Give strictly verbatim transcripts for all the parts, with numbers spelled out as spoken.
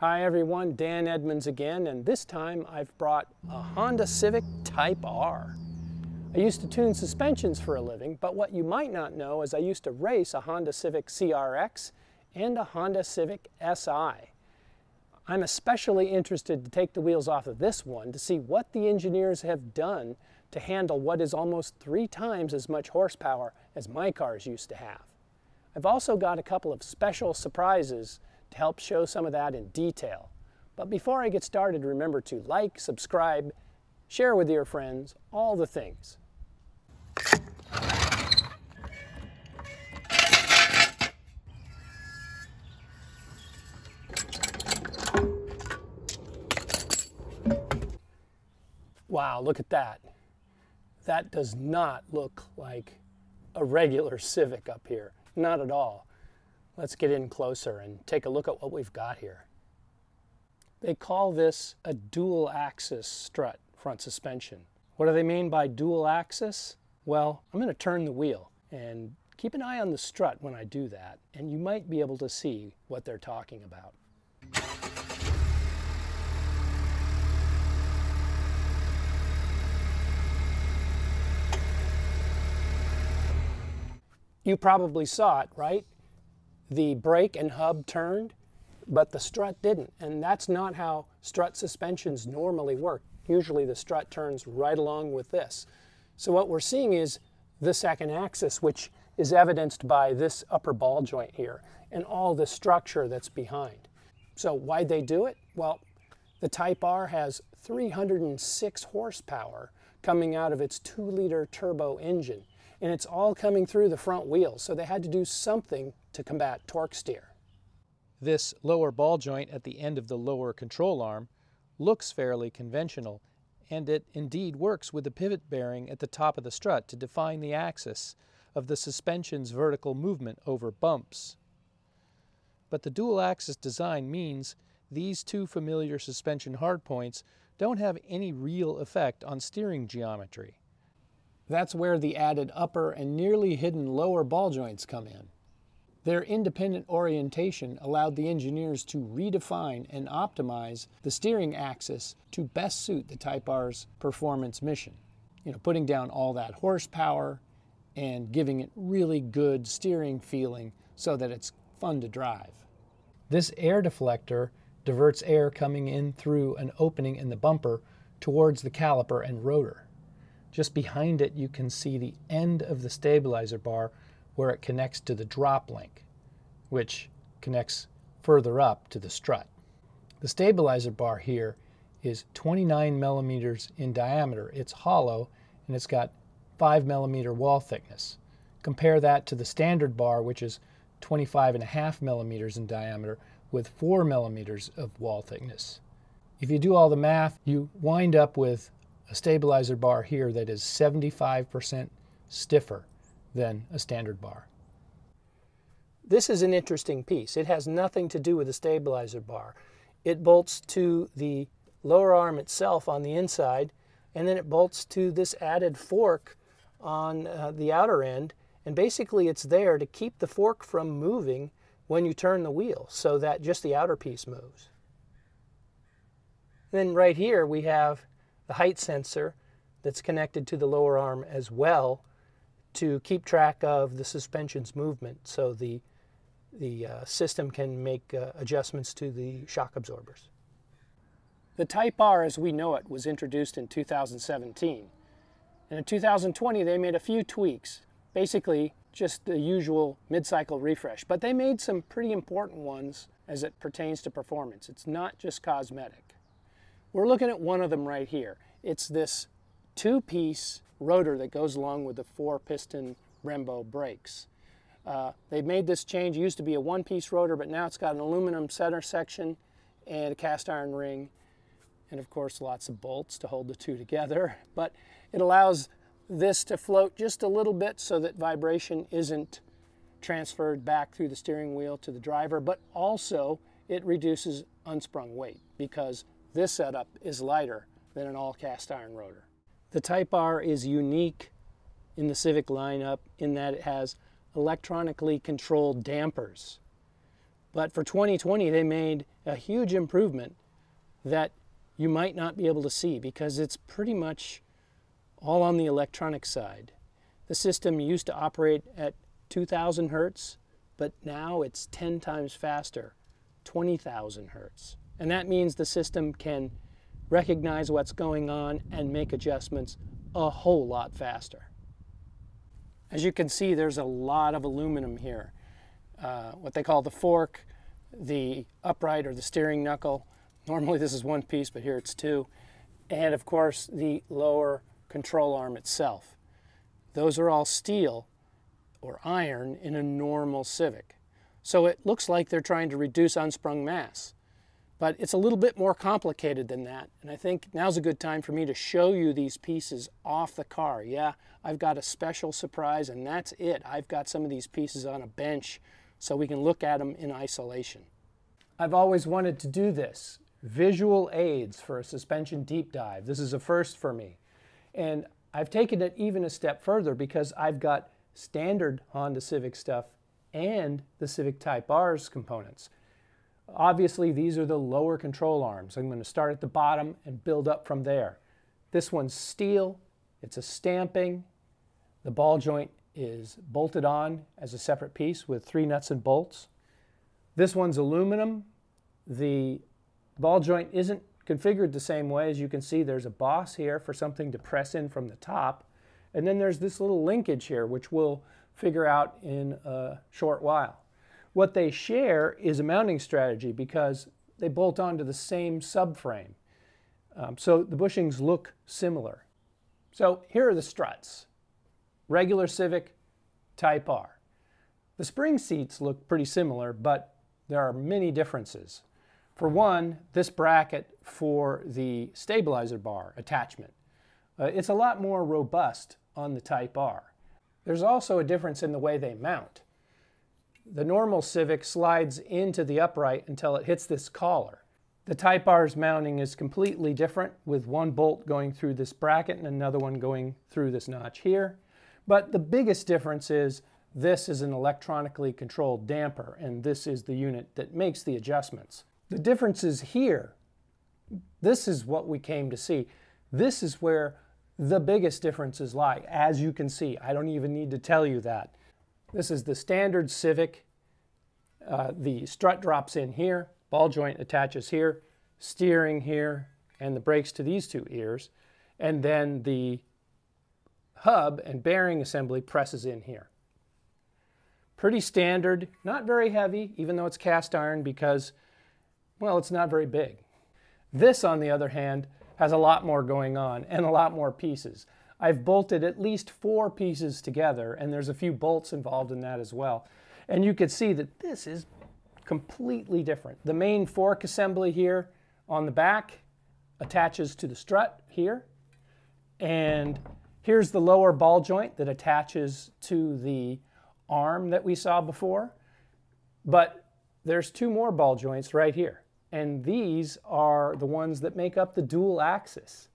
Hi everyone, Dan Edmunds again, and this time I've brought a Honda Civic Type R. I used to tune suspensions for a living, but what you might not know is I used to race a Honda Civic C R X and a Honda Civic S I. I'm especially interested to take the wheels off of this one to see what the engineers have done to handle what is almost three times as much horsepower as my cars used to have. I've also got a couple of special surprises to help show some of that in detail. But before I get started, remember to like, subscribe, share with your friends, all the things. Wow, look at that. That does not look like a regular Civic up here, not at all. Let's get in closer and take a look at what we've got here. They call this a dual axis strut front suspension. What do they mean by dual axis? Well, I'm going to turn the wheel and keep an eye on the strut when I do that, and you might be able to see what they're talking about. You probably saw it, right? The brake and hub turned, but the strut didn't, and that's not how strut suspensions normally work. Usually the strut turns right along with this. So what we're seeing is the second axis, which is evidenced by this upper ball joint here and all the structure that's behind. So why'd they do it? Well, the Type R has three hundred six horsepower coming out of its two liter turbo engine, and it's all coming through the front wheels, so they had to do something to combat torque steer. This lower ball joint at the end of the lower control arm looks fairly conventional, and it indeed works with the pivot bearing at the top of the strut to define the axis of the suspension's vertical movement over bumps. But the dual axis design means these two familiar suspension hardpoints don't have any real effect on steering geometry. That's where the added upper and nearly hidden lower ball joints come in. Their independent orientation allowed the engineers to redefine and optimize the steering axis to best suit the Type R's performance mission. You know, putting down all that horsepower and giving it really good steering feeling so that it's fun to drive. This air deflector diverts air coming in through an opening in the bumper towards the caliper and rotor. Just behind it, you can see the end of the stabilizer bar where it connects to the drop link, which connects further up to the strut. The stabilizer bar here is twenty-nine millimeters in diameter. It's hollow, and it's got five millimeter wall thickness. Compare that to the standard bar, which is twenty-five and a half millimeters in diameter with four millimeters of wall thickness. If you do all the math, you wind up with a stabilizer bar here that is seventy-five percent stiffer than a standard bar. This is an interesting piece. It has nothing to do with the stabilizer bar. It bolts to the lower arm itself on the inside, and then it bolts to this added fork on uh, the outer end, and basically it's there to keep the fork from moving when you turn the wheel so that just the outer piece moves. Then right here we have the height sensor that's connected to the lower arm as well to keep track of the suspension's movement so the, the uh, system can make uh, adjustments to the shock absorbers. The Type R as we know it was introduced in two thousand seventeen, and in two thousand twenty they made a few tweaks, basically just the usual mid-cycle refresh, but they made some pretty important ones as it pertains to performance. It's not just cosmetic. We're looking at one of them right here. It's this two-piece rotor that goes along with the four-piston Brembo brakes. Uh, they've made this change. It used to be a one-piece rotor, but now it's got an aluminum center section and a cast iron ring, and of course lots of bolts to hold the two together. But it allows this to float just a little bit so that vibration isn't transferred back through the steering wheel to the driver, but also it reduces unsprung weight because this setup is lighter than an all cast iron rotor. The Type R is unique in the Civic lineup in that it has electronically controlled dampers. But for twenty twenty, they made a huge improvement that you might not be able to see because it's pretty much all on the electronic side. The system used to operate at two thousand hertz, but now it's ten times faster, twenty thousand hertz. And that means the system can recognize what's going on and make adjustments a whole lot faster. As you can see, there's a lot of aluminum here. Uh, what they call the fork, the upright or the steering knuckle. Normally this is one piece, but here it's two. And of course, the lower control arm itself. Those are all steel or iron in a normal Civic. So it looks like they're trying to reduce unsprung mass. But it's a little bit more complicated than that. And I think now's a good time for me to show you these pieces off the car. Yeah, I've got a special surprise, and that's it. I've got some of these pieces on a bench so we can look at them in isolation. I've always wanted to do this, visual aids for a suspension deep dive. This is a first for me. And I've taken it even a step further because I've got standard Honda Civic stuff and the Civic Type R's components. Obviously, these are the lower control arms. I'm going to start at the bottom and build up from there. This one's steel. It's a stamping. The ball joint is bolted on as a separate piece with three nuts and bolts. This one's aluminum. The ball joint isn't configured the same way. As you can see, there's a boss here for something to press in from the top. And then there's this little linkage here, which we'll figure out in a short while. What they share is a mounting strategy because they bolt onto the same subframe. Um, so the bushings look similar. So here are the struts. Regular Civic Type R. The spring seats look pretty similar, but there are many differences. For one, this bracket for the stabilizer bar attachment. Uh, it's a lot more robust on the Type R. There's also a difference in the way they mount. The normal Civic slides into the upright until it hits this collar. The Type R's mounting is completely different, with one bolt going through this bracket and another one going through this notch here. But the biggest difference is this is an electronically controlled damper, and this is the unit that makes the adjustments. The difference is here. This is what we came to see. This is where the biggest differences lie, as you can see. I don't even need to tell you that. This is the standard Civic. Uh, the strut drops in here, ball joint attaches here, steering here, and the brakes to these two ears. And then the hub and bearing assembly presses in here. Pretty standard, not very heavy, even though it's cast iron because, well, it's not very big. This, on the other hand, has a lot more going on and a lot more pieces. I've bolted at least four pieces together, and there's a few bolts involved in that as well. And you can see that this is completely different. The main fork assembly here on the back attaches to the strut here. And here's the lower ball joint that attaches to the arm that we saw before. But there's two more ball joints right here. And these are the ones that make up the dual axis.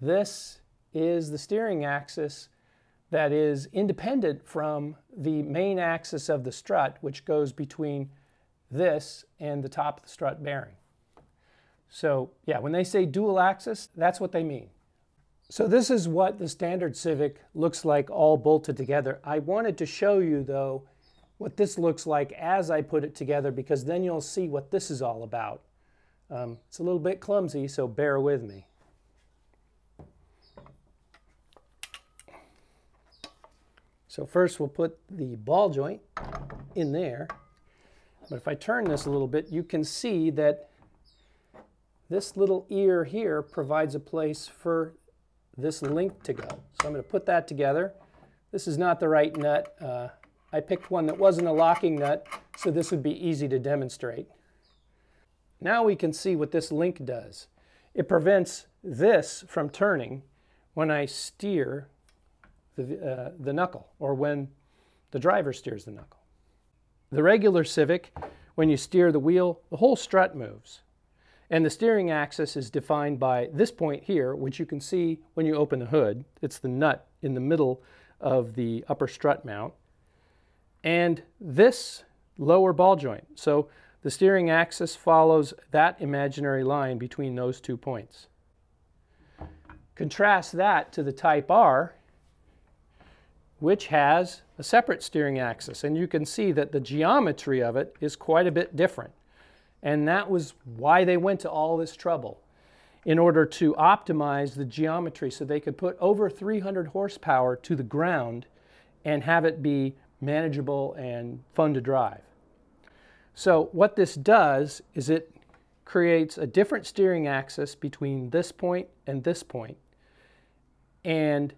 This is the steering axis that is independent from the main axis of the strut, which goes between this and the top of the strut bearing. So yeah, when they say dual axis, that's what they mean. So this is what the standard Civic looks like all bolted together. I wanted to show you, though, what this looks like as I put it together, because then you'll see what this is all about. Um, it's a little bit clumsy, so bear with me. So first we'll put the ball joint in there, but if I turn this a little bit, you can see that this little ear here provides a place for this link to go. So I'm going to put that together. This is not the right nut. Uh, I picked one that wasn't a locking nut, so this would be easy to demonstrate. Now we can see what this link does. It prevents this from turning when I steer The, uh, the knuckle, or when the driver steers the knuckle. The regular Civic, when you steer the wheel, the whole strut moves. And the steering axis is defined by this point here, which you can see when you open the hood. It's the nut in the middle of the upper strut mount. And this lower ball joint. So the steering axis follows that imaginary line between those two points. Contrast that to the Type R, which has a separate steering axis, and you can see that the geometry of it is quite a bit different. And that was why they went to all this trouble, in order to optimize the geometry so they could put over three hundred horsepower to the ground and have it be manageable and fun to drive. So what this does is it creates a different steering axis between this point and this point, and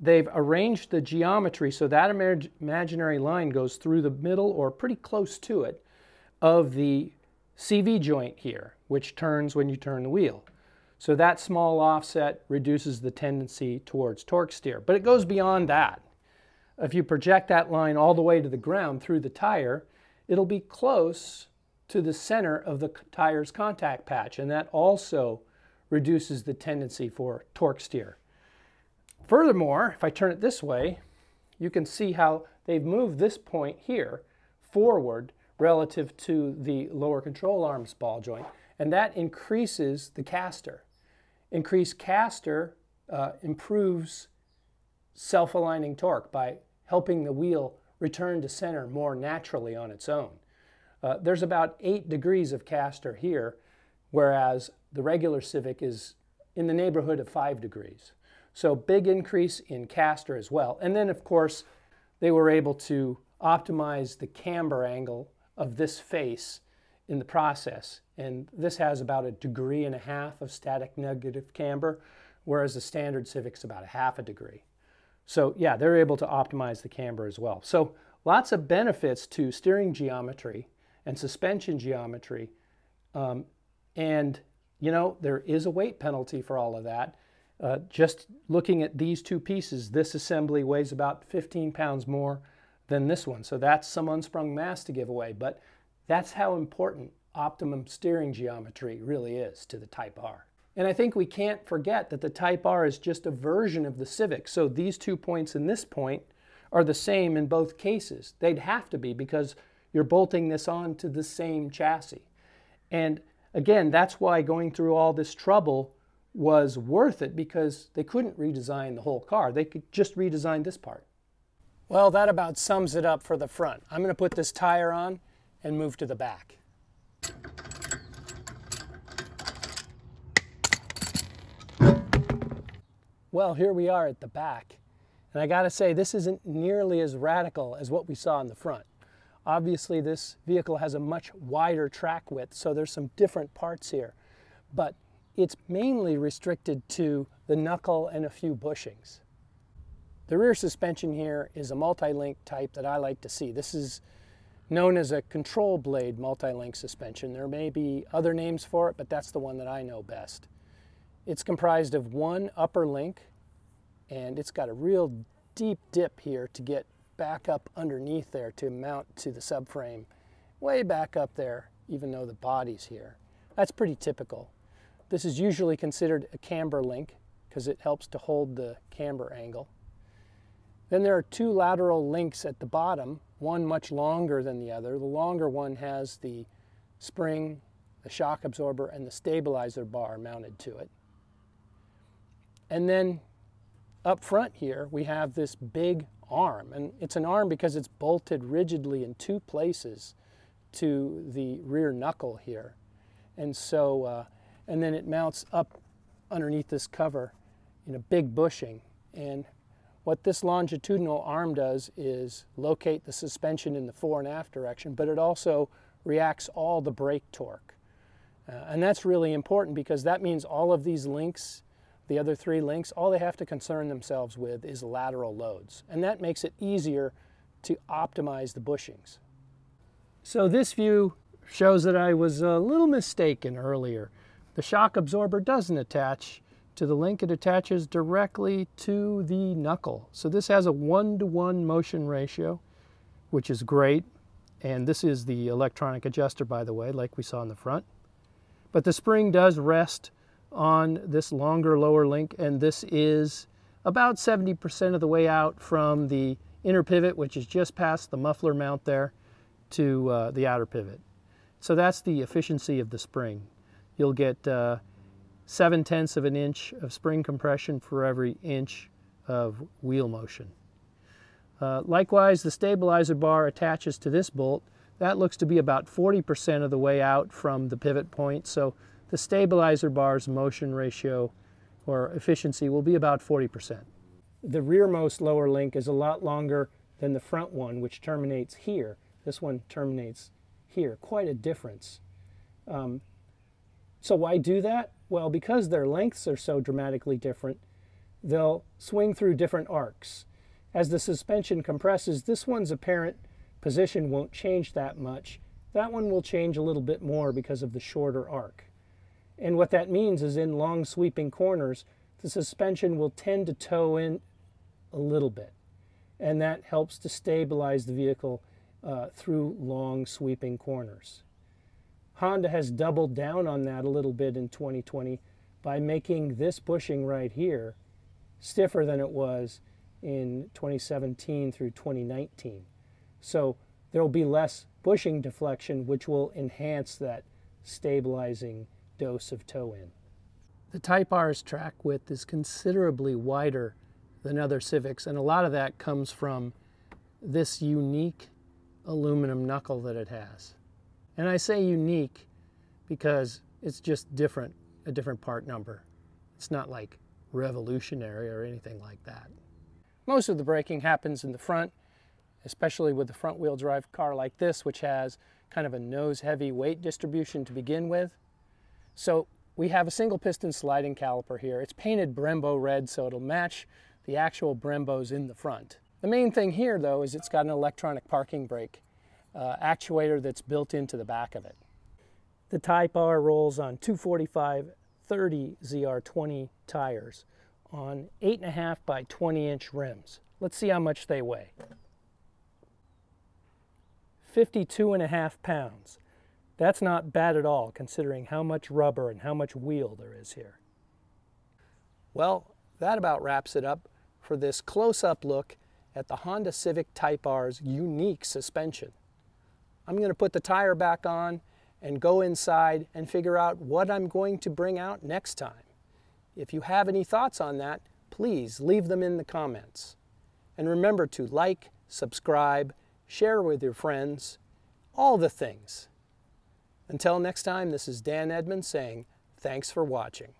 they've arranged the geometry so that imag- imaginary line goes through the middle, or pretty close to it, of the C V joint here, which turns when you turn the wheel. So that small offset reduces the tendency towards torque steer. But it goes beyond that. If you project that line all the way to the ground through the tire, it'll be close to the center of the tire's contact patch, and that also reduces the tendency for torque steer. Furthermore, if I turn it this way, you can see how they've moved this point here forward relative to the lower control arm's ball joint, and that increases the caster. Increased caster uh, improves self-aligning torque by helping the wheel return to center more naturally on its own. Uh, there's about eight degrees of caster here, whereas the regular Civic is in the neighborhood of five degrees. So big increase in caster as well. And then, of course, they were able to optimize the camber angle of this face in the process. And this has about a degree and a half of static negative camber, whereas the standard Civic's about a half a degree. So yeah, they're able to optimize the camber as well. So lots of benefits to steering geometry and suspension geometry. Um, and, you know, there is a weight penalty for all of that. Uh, just looking at these two pieces, this assembly weighs about fifteen pounds more than this one. So that's some unsprung mass to give away, but that's how important optimum steering geometry really is to the Type R. And I think we can't forget that the Type R is just a version of the Civic. So these two points and this point are the same in both cases. They'd have to be, because you're bolting this on to the same chassis. And again, that's why going through all this trouble was worth it, because they couldn't redesign the whole car. They could just redesign this part. Well, that about sums it up for the front. I'm going to put this tire on and move to the back. Well, here we are at the back, and I gotta say, this isn't nearly as radical as what we saw in the front. Obviously, this vehicle has a much wider track width, so there's some different parts here, but it's mainly restricted to the knuckle and a few bushings. The rear suspension here is a multi-link type that I like to see. This is known as a control blade multi-link suspension. There may be other names for it, but that's the one that I know best. It's comprised of one upper link, and it's got a real deep dip here to get back up underneath there to mount to the subframe, way back up there, even though the body's here. That's pretty typical. This is usually considered a camber link because it helps to hold the camber angle. Then there are two lateral links at the bottom, one much longer than the other. The longer one has the spring, the shock absorber, and the stabilizer bar mounted to it. And then up front here, we have this big arm. And it's an arm because it's bolted rigidly in two places to the rear knuckle here. And so, uh, and then it mounts up underneath this cover in a big bushing. And what this longitudinal arm does is locate the suspension in the fore and aft direction, but it also reacts all the brake torque. Uh, and that's really important, because that means all of these links, the other three links, all they have to concern themselves with is lateral loads. And that makes it easier to optimize the bushings. So this view shows that I was a little mistaken earlier. The shock absorber doesn't attach to the link, it attaches directly to the knuckle. So this has a one-to-one motion ratio, which is great. And this is the electronic adjuster, by the way, like we saw in the front. But the spring does rest on this longer lower link, and this is about seventy percent of the way out from the inner pivot, which is just past the muffler mount there, to uh, the outer pivot. So that's the efficiency of the spring. You'll get uh, seven tenths of an inch of spring compression for every inch of wheel motion. Uh, likewise, the stabilizer bar attaches to this bolt. That looks to be about forty percent of the way out from the pivot point, so the stabilizer bar's motion ratio or efficiency will be about forty percent. The rearmost lower link is a lot longer than the front one, which terminates here. This one terminates here. Quite a difference. Um, so why do that? Well, because their lengths are so dramatically different, they'll swing through different arcs. As the suspension compresses, this one's apparent position won't change that much. That one will change a little bit more because of the shorter arc. And what that means is in long sweeping corners, the suspension will tend to toe in a little bit. And that helps to stabilize the vehicle uh, through long sweeping corners. Honda has doubled down on that a little bit in twenty twenty by making this bushing right here stiffer than it was in twenty seventeen through twenty nineteen. So there will be less bushing deflection, which will enhance that stabilizing dose of toe-in. The Type R's track width is considerably wider than other Civics, and a lot of that comes from this unique aluminum knuckle that it has. And I say unique because it's just different, a different part number. It's not like revolutionary or anything like that. Most of the braking happens in the front, especially with a front wheel drive car like this, which has kind of a nose heavy weight distribution to begin with. So we have a single piston sliding caliper here. It's painted Brembo red, so it'll match the actual Brembos in the front. The main thing here, though, is it's got an electronic parking brake uh, actuator that's built into the back of it. The Type R rolls on two forty-five thirty Z R twenty tires on eight and a half by twenty inch rims. Let's see how much they weigh. fifty-two and a half pounds. That's not bad at all, considering how much rubber and how much wheel there is here. Well, that about wraps it up for this close-up look at the Honda Civic Type R's unique suspension. I'm going to put the tire back on and go inside and figure out what I'm going to bring out next time. If you have any thoughts on that, please leave them in the comments. And remember to like, subscribe, share with your friends, all the things. Until next time, this is Dan Edmunds saying thanks for watching.